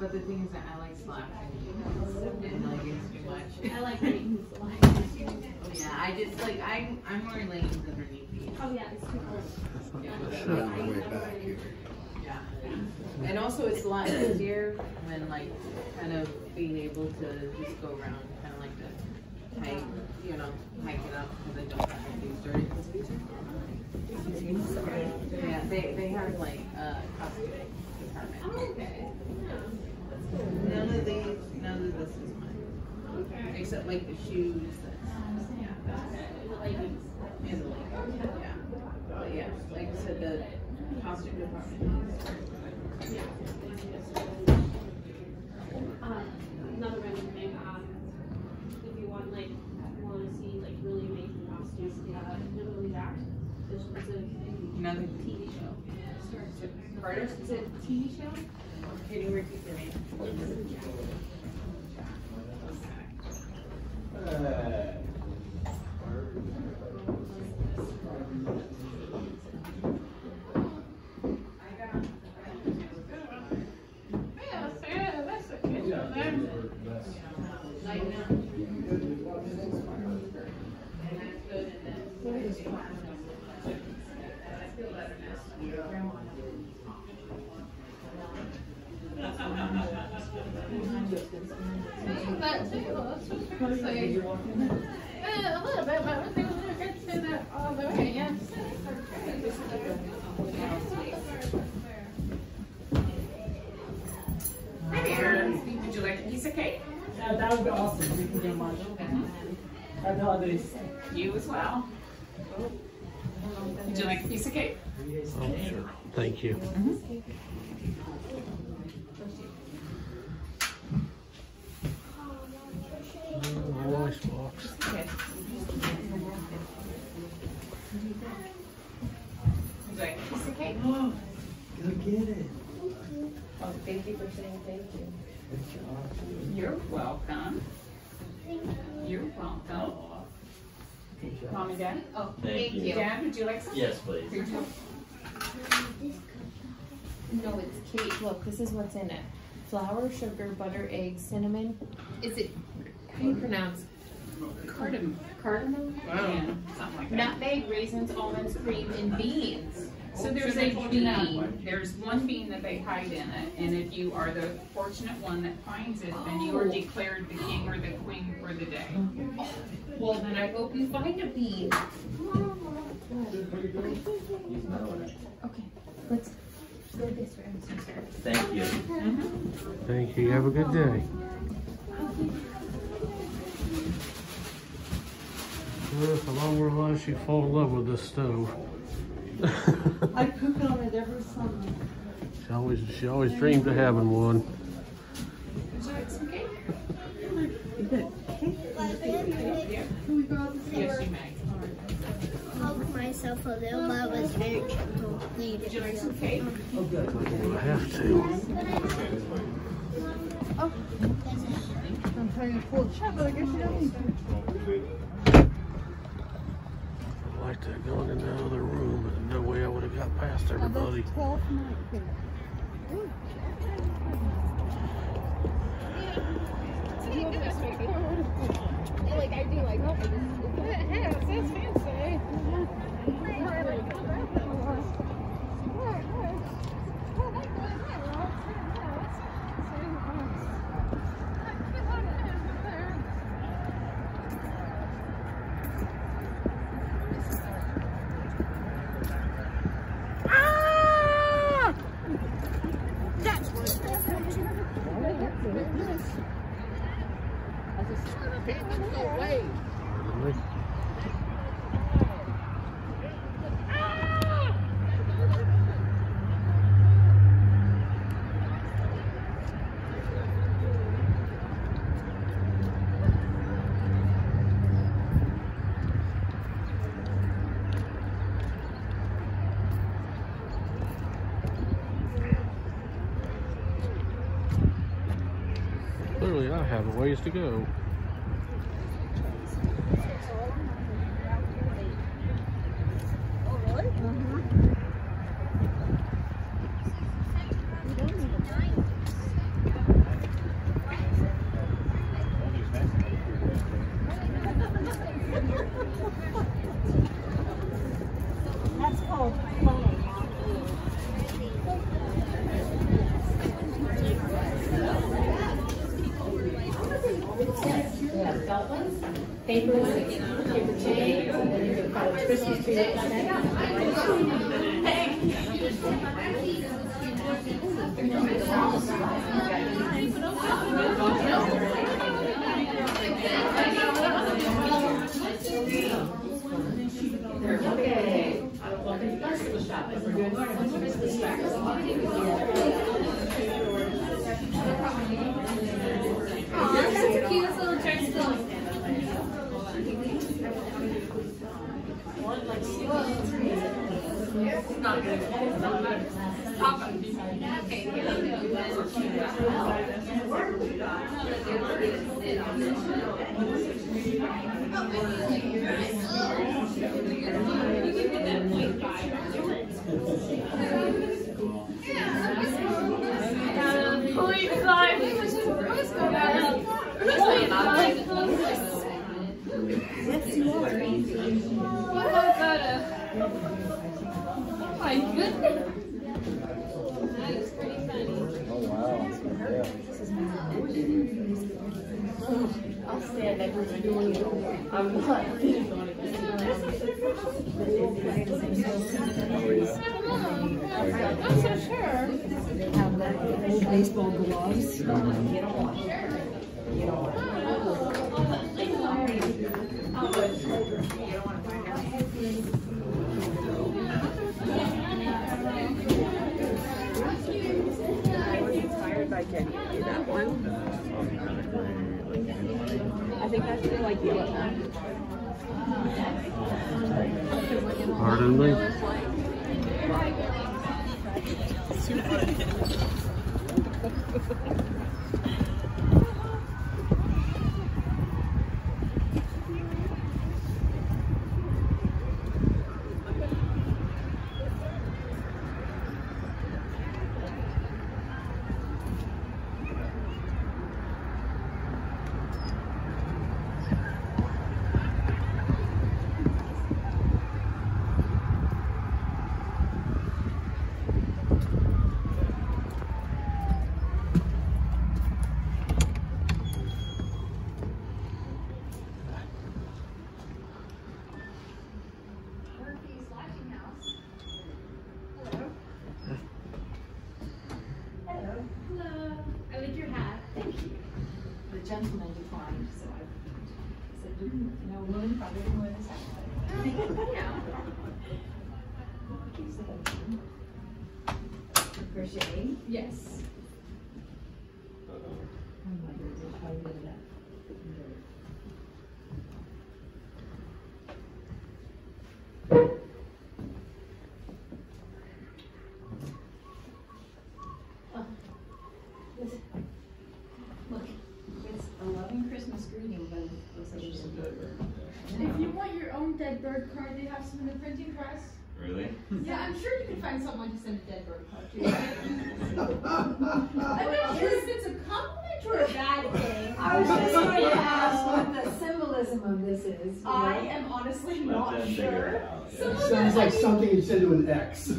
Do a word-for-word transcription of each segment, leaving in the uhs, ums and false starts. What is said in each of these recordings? But the thing is that I like slack and like it's too much. I like reading slack. Oh yeah, I just like I'm I'm more lazy than reading these. Oh yeah, it's too cold. Yeah. Sure, way back here. Yeah. And also it's a lot easier when like kind of being able to just go around kind of like the hike, you know, hike it up because I don't have these dirty clothes. Yeah, they they have like uh costume department. Oh, okay. None of these, none of this is mine. Okay. Except like the shoes. That's, yeah, that's like, and the leggings. Yeah. But yeah, like I said, the costume department. Yeah. Um, another random thing. Um, if you want, like, want to see like really amazing costumes, uh, literally that. It's a another T V show. Carter, it's a T V show. Can you repeat your name? Uh, you as well. Would you like a piece of cake? Oh, sure. Thank you. Mm-hmm. Mom and Dad? Oh, thank, thank you. Dad, would you like some? Yes, please. No, it's cake. Look, this is what's in it. Flour, sugar, butter, eggs, cinnamon. Is it, how do you pronounce? Cardamom. Cardamom? Wow. Yeah, something like that. Nutmeg, raisins, almonds, cream, and beans. So there's a bean. There's one bean that they hide in it, and if you are the fortunate one that finds it, then you are declared the king or the queen for the day. Oh, well, then I hope you find a bean. Okay, let's go this way. I'm so sorry. Thank you. Mm-hmm. Thank you. Have a good day. The longer life, you fall in love with this stove. I cook on it every summer. She always, she always dreamed of having one. Would you like some cake? Is that cake? Can we go out the store? Yes, you may. I'll cook myself a little lava's very gentle. Would you like some cake? Oh, good. I have to. Oh. I'm trying to pull the chat, but I guess you don't. I like to have gone in that other room, but no way I would have got past everybody. Clearly I have a ways to go. Paper, paper chain, and then you can put a Christmas tree up on that. Okay, I'm walking to the festival shop, and we're doing a bunch of Christmas crackers. Aw, that's the cutest little church building. Not good. Papa. Okay, here we I'm so sure. Baseball gloves. I can't do that one. I think I feel like you love that. Pardon me? Gentleman declined, so I said, no woman probably didn't wear this outfit. Crochet? Yes. Uh oh. Oh my goodness, how you did that? In the printing press. Really? Yeah, I'm sure you can find someone to send a dead bird card to. I'm not sure if it's a compliment or a bad thing. I was just going to ask what the symbolism of this is. I know? am honestly not sure. Out, yeah. Sounds like I mean, something you said to an ex. If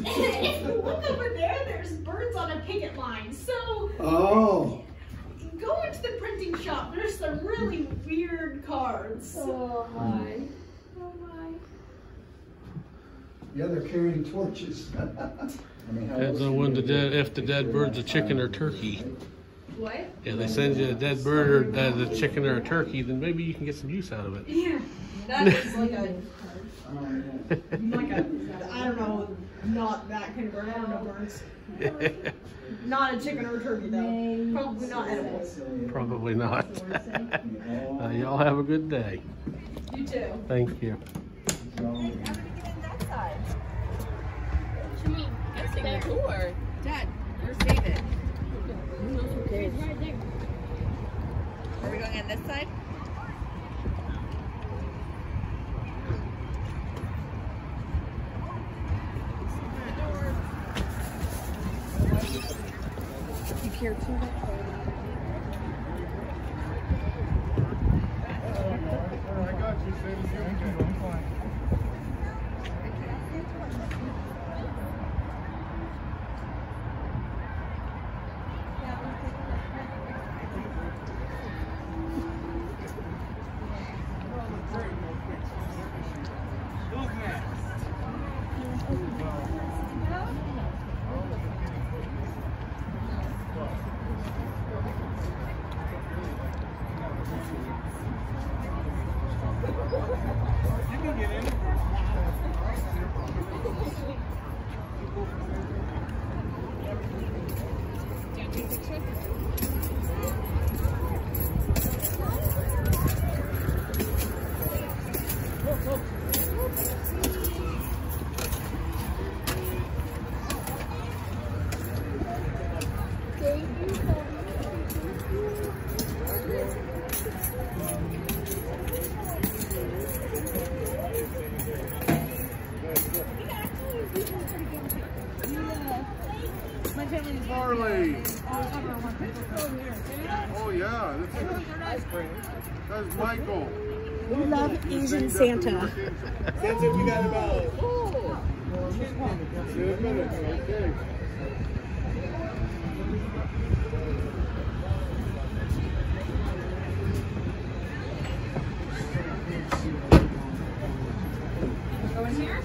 you look over there, there's birds on a picket line. So oh. Go into the printing shop. There's some really weird cards. Oh my. Oh my. Yeah, they're carrying torches. I mean, depends on when the dead, if the dead bird's a chicken or turkey. What? If they send you a dead bird or uh, the chicken or a turkey, then maybe you can get some use out of it. Yeah, that is like a, like a, I don't know, not that kind of bird. I don't know birds. Not a chicken or a turkey though. Probably not edible. Probably not. uh, y'all have a good day. You too. Thank you. Okay, how did you get in that side? What do you mean? That's the door. Dad, where's David? He's right there. Are we going on this side? You care too much for it. I got you, Sam. I'm fine. Farley. Oh yeah, that's that's Michael. We love Asian Santa. That's what we got about. Okay. Go in here.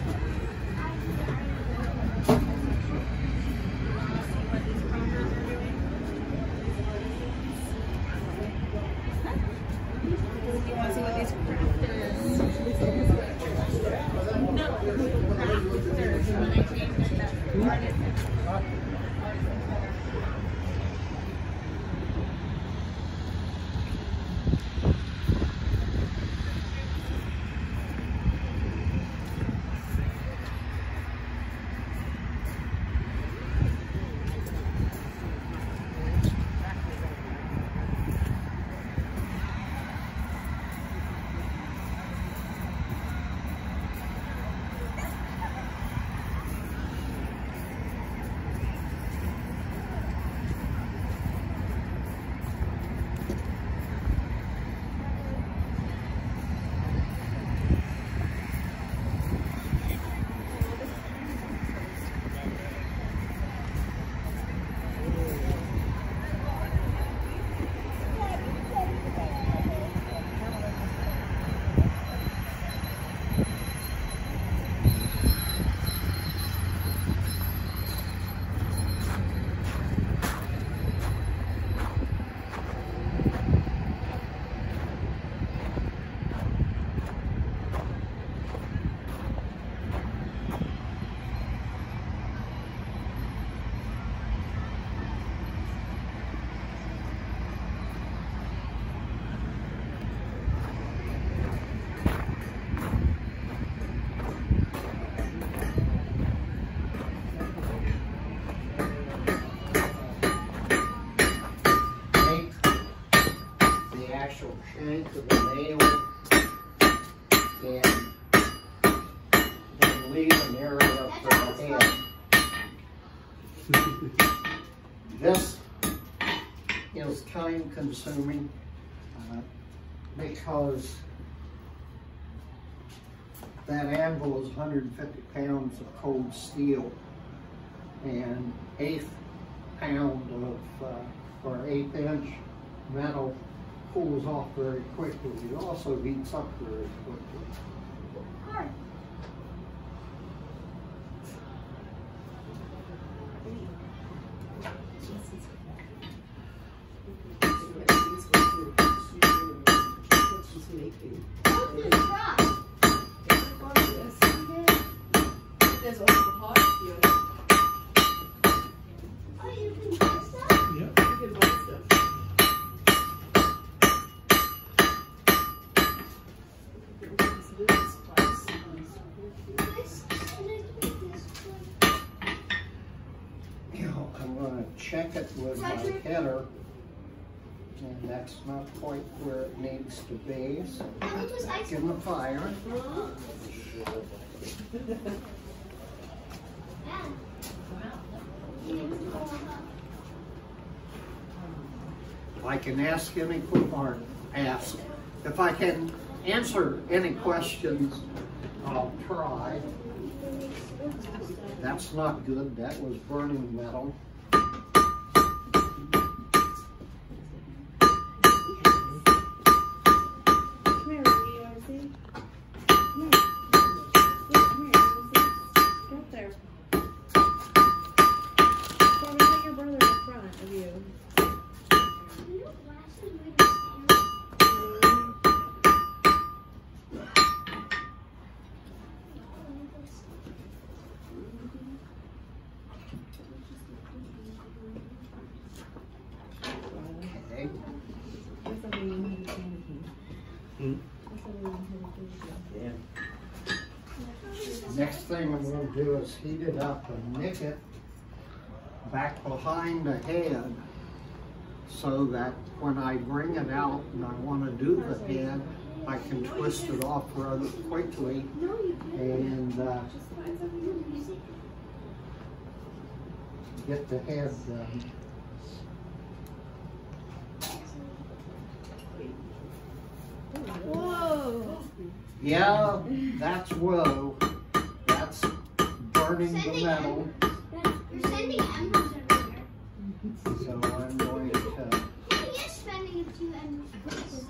Consuming uh, because that anvil is one hundred fifty pounds of cold steel and eighth pound of uh, or eighth inch metal cools off very quickly. It also heats up very quickly. baking. There's also hot here. Oh, you can buy stuff? Yeah. You can buy stuff. I'm going to check it with my header. And that's not quite where it needs to be, so it's back in the fire. I can ask any or ask. If I can answer any questions, I'll try. That's not good. That was burning metal. Next thing I'm going to do is heat it up and nick it back behind the head so that when I bring it out and I want to do the head, I can twist it off rather quickly and uh, get the head done. Whoa! Yeah, that's whoa. That's burning the metal. You're sending embers everywhere. So I'm going to. You're just spending two embers.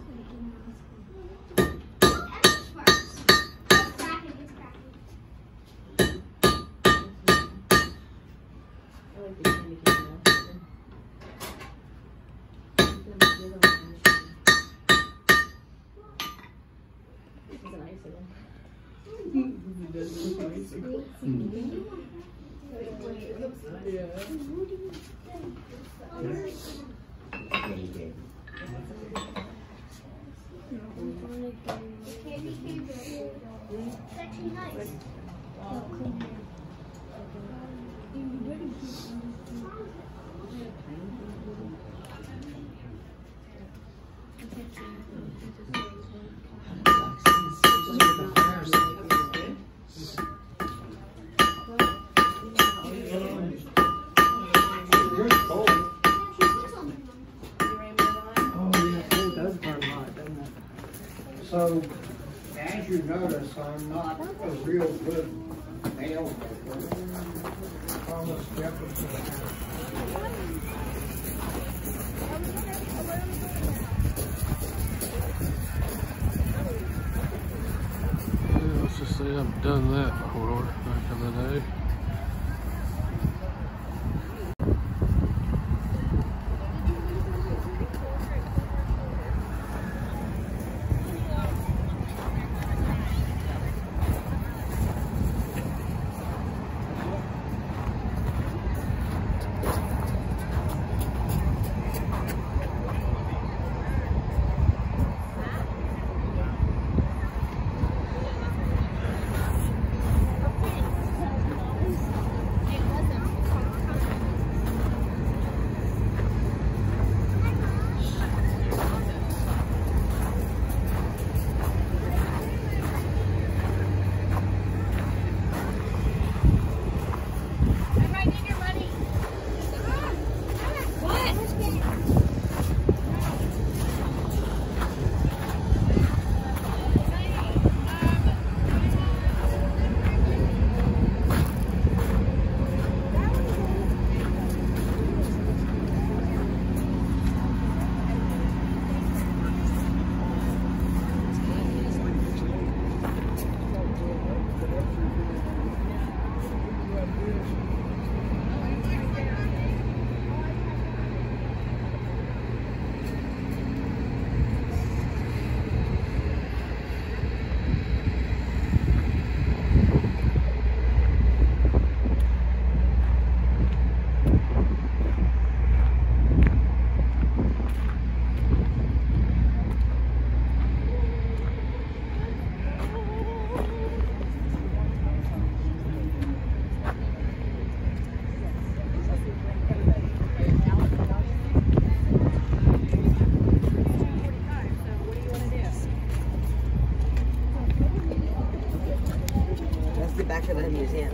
So, as you notice, I'm not a real good nail maker. Thomas Jefferson. Yeah, let's just say I've done that before back in the day. it back to the museum.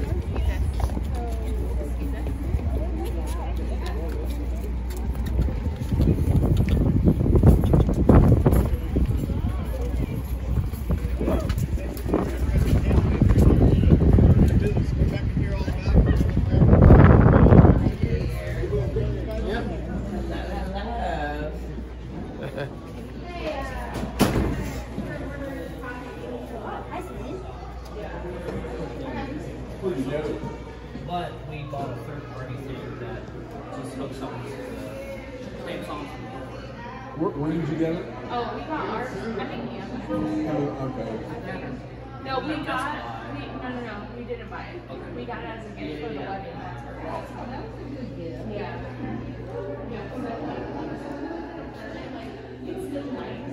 But we bought a third-party thing that just hooks up with the same songs from the where, where did you get it? Oh, we got ours. I think Amazon. Oh, okay. No, we no, got. We, no, no, no. We didn't buy it. Okay. We got it as a gift for the wedding. Wow. That was a good gift. Yeah. Yeah. It's still nice. Here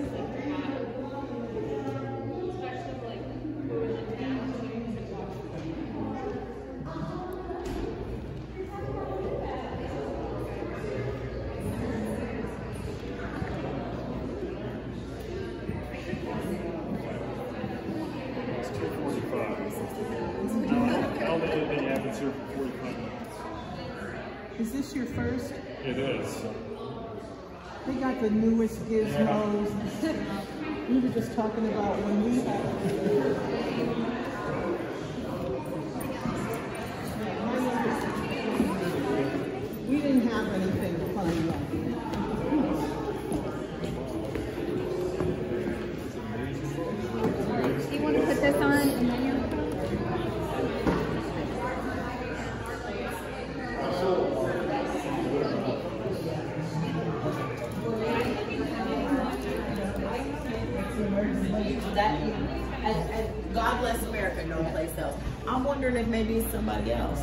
for forty-five minutes. Is this your first? It is. They got the newest gizmos. Yeah. And we were just talking about when we had it. We didn't have anything fun yet. Do you want to put this on and then you're that, as, as God bless America, no place else. I'm wondering if maybe it's somebody else.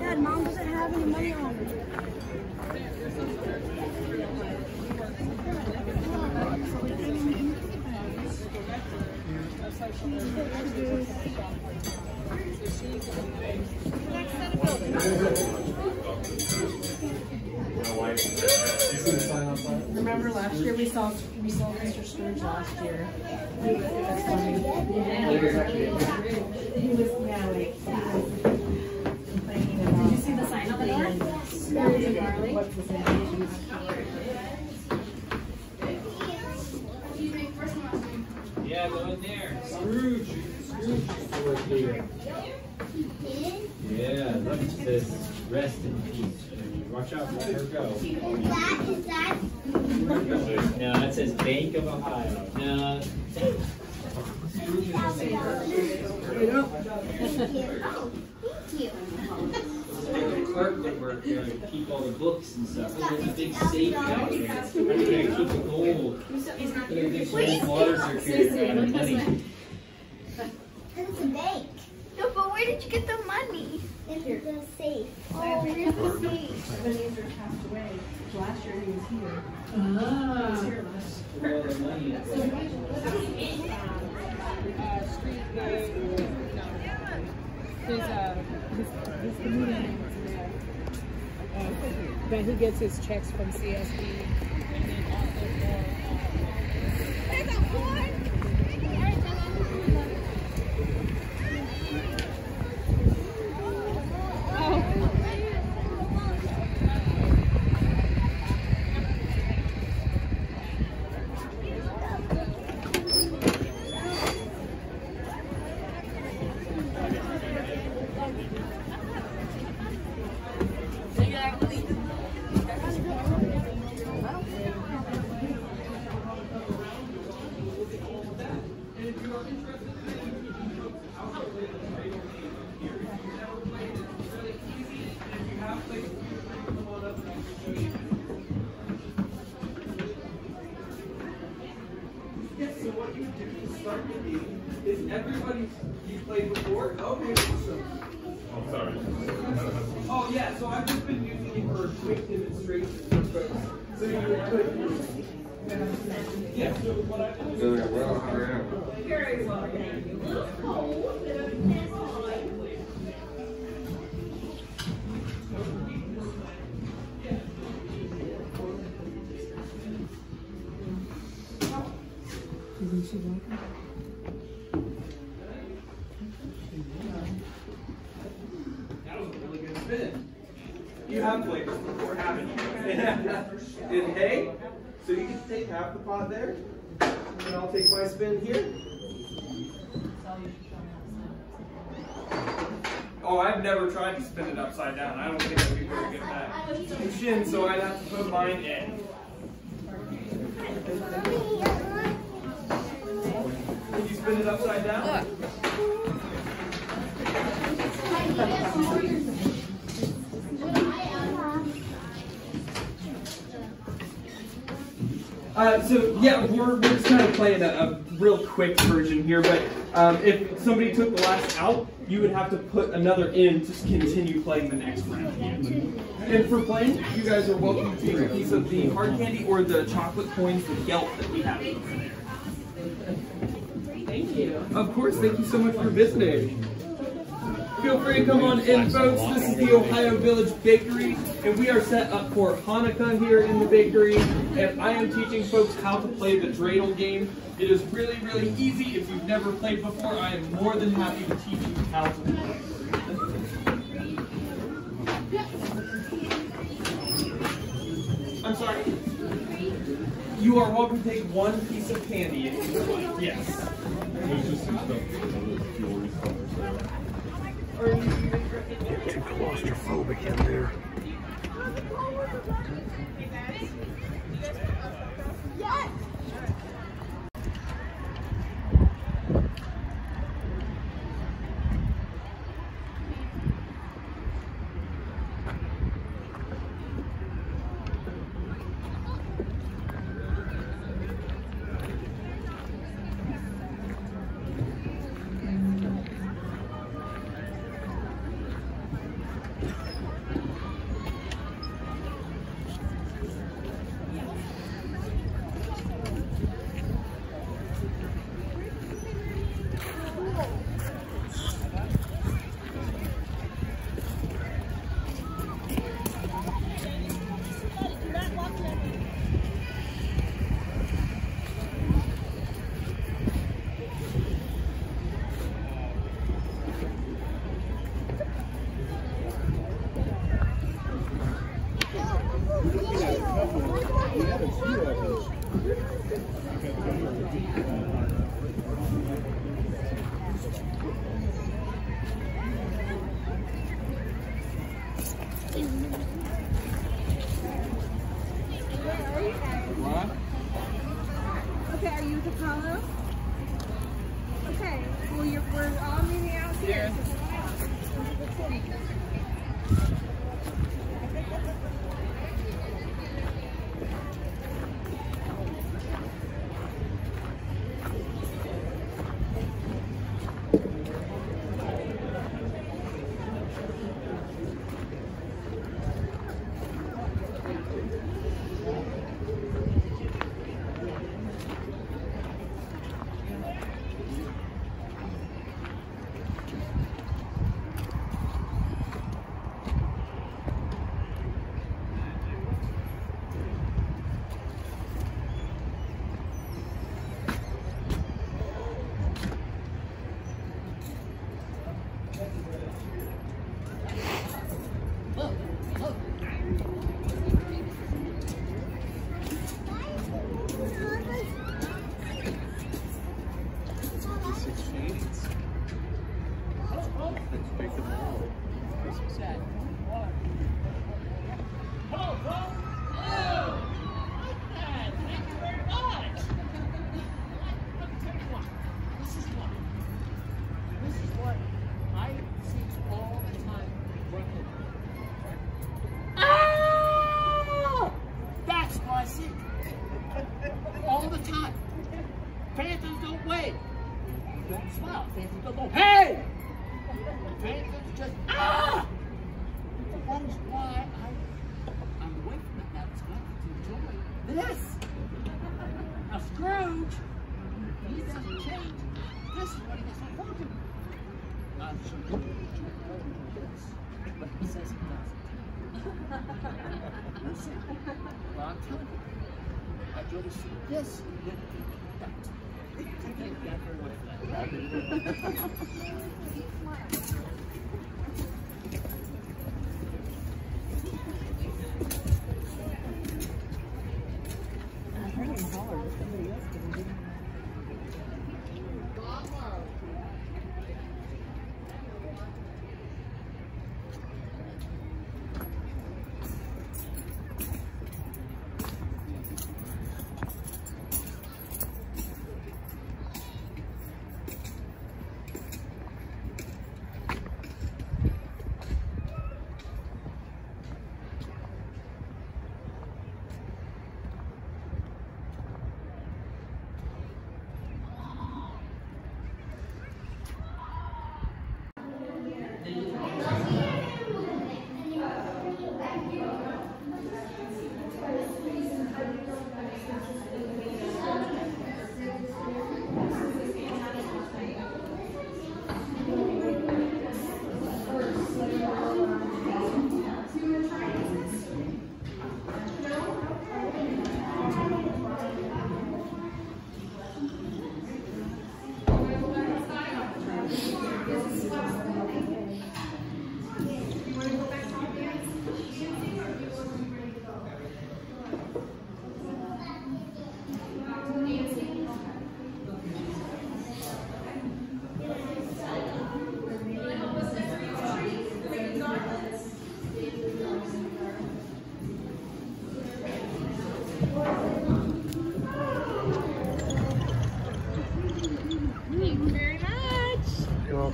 Dad, Mom doesn't have any money on it. Remember last year we saw we saw Mister Scrooge last year. That's funny. He was yeah, wait. Did you see the sign on the door? Yeah, go in there. Scrooge. Scrooge is here. Yeah, look at this. Rest in peace. Watch out, let her go. Is that, is that? No, that says Bank of Ohio. No. Scrooge is the same person. Thank you. The clerk that worked there to keep all the books and stuff. Look at the big safe out there. They're going to keep the gold. Look at the big gold water security and money. It's a bank. No, but where did you get the money? It's the safe. Oh, it's the safe. When Andrew passed away, last year he was here. Oh. He was here last year. Where the money is. So uh, street name. His, uh, his, his community name is there. Uh, but he gets his checks from C S D. And then also for... There's a horn! Upside down. I don't think I'd be very good at that. I'm shin, so I'd have to put mine in. Did you spin it upside down? Uh, so yeah, we're, we're just kind of playing a, a real quick version here, but um, if somebody took the last out, you would have to put another in to continue playing the next round. And for playing, you guys are welcome to take a piece of the hard candy or the chocolate coins, the Yelp that we have over there. Thank you. Of course, thank you so much for visiting. Feel free to come on in, folks. This is the Ohio Village Bakery, and we are set up for Hanukkah here in the bakery. And I am teaching folks how to play the dreidel game. It is really, really easy. If you've never played before, I am more than happy to teach you how to play. I'm sorry. You are welcome to take one piece of candy if you want. Yes. There's just some stuff. Too claustrophobic in there. Yes!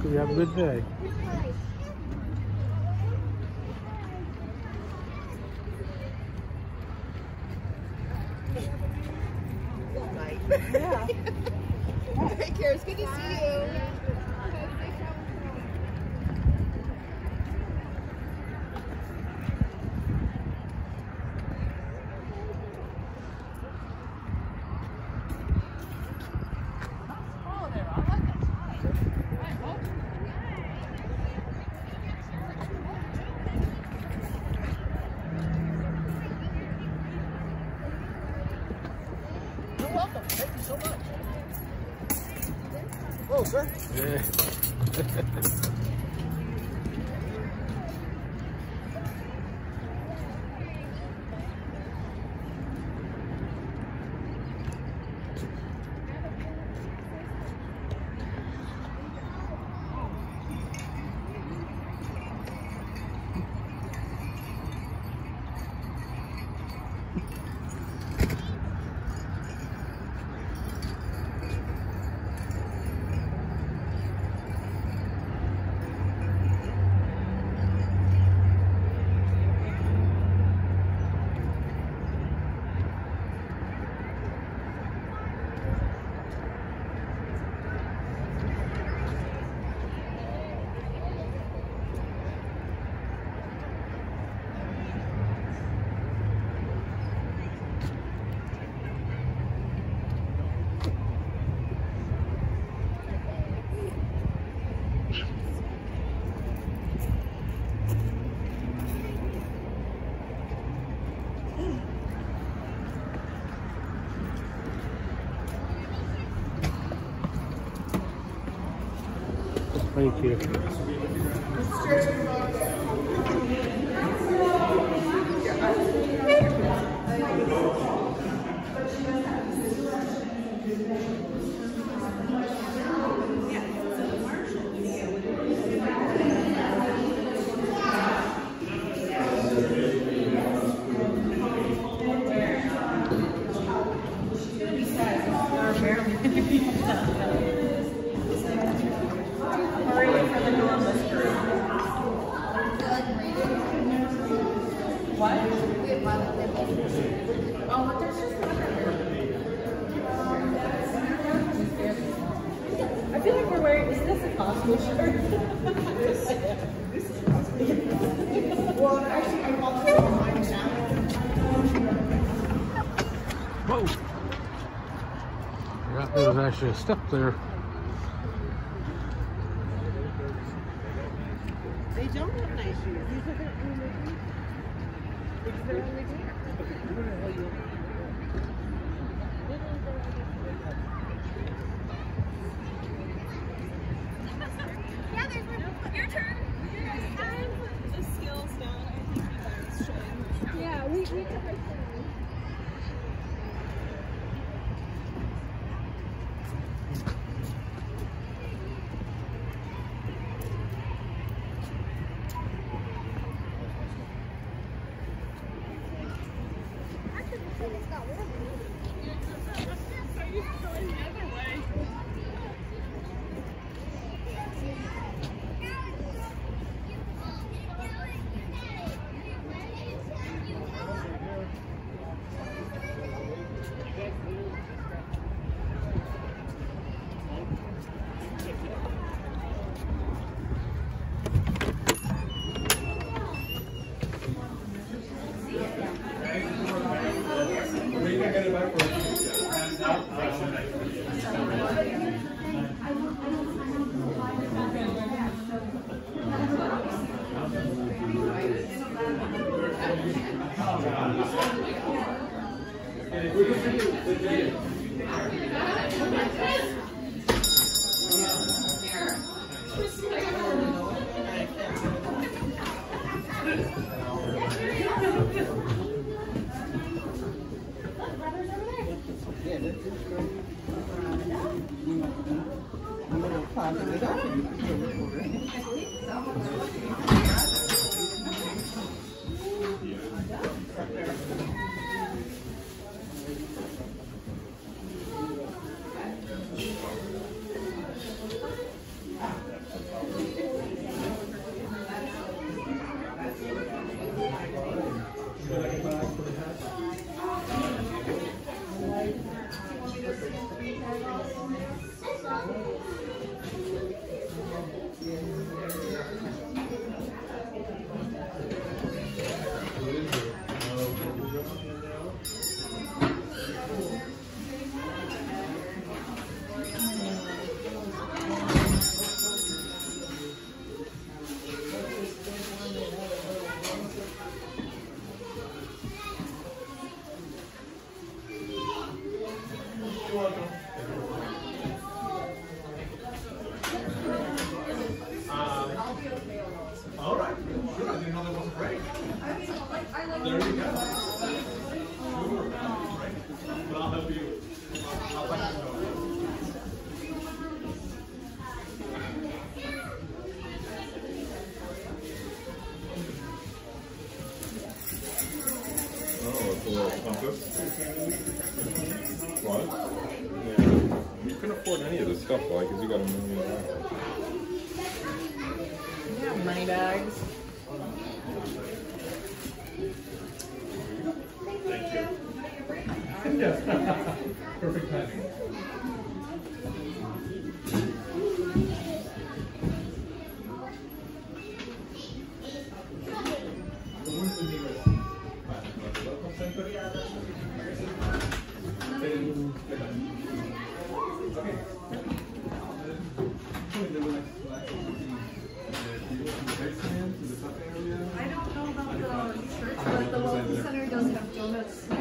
You have a good day. Yeah. Take care. It's good to see you. Thank you. I feel like we're wearing, is this a Costco shirt? This, this is Costco shirt. Well, actually, I bought this online now. Whoa! I forgot there was actually a step there. They don't have nice shoes. These are their only shoes. Because they're only here. I don't know about the church, but the local center does have donuts.